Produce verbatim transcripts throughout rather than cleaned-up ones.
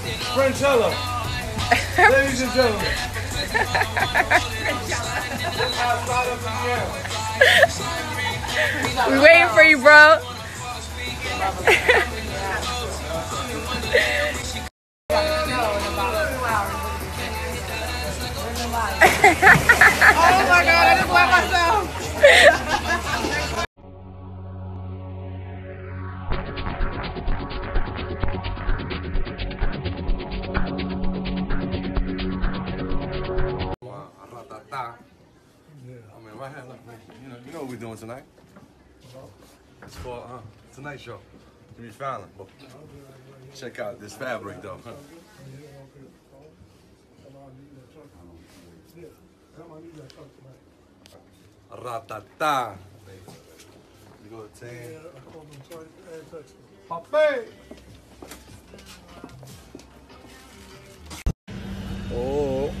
Franchella. Ladies and gentlemen. Franchella. We waiting for you, bro. Oh my God, I just wet myself. I mean, right here, look, you know, you know what we're doing tonight. It's for uh, tonight's show. Jimmy Fallon. Well, check out this fabric, though. Huh? Ratata. You go to ten. Papi. Oh.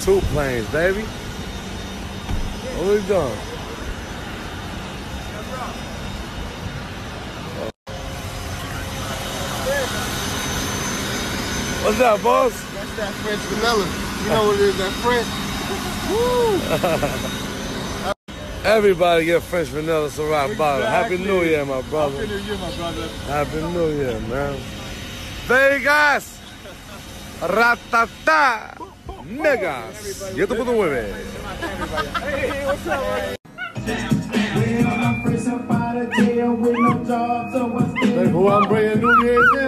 Two planes, baby. What we doing? What's up, boss? That's that French vanilla. You know what it is, that French. Woo! Everybody get French vanilla Ciroc bottle. Exactly. Happy New Year, my brother. Happy New Year, my brother. Happy New Year, man. Vegas! Ratata! Niggas! Get up with the women! Hey, what's up? Like who I'm bringing New Year's in?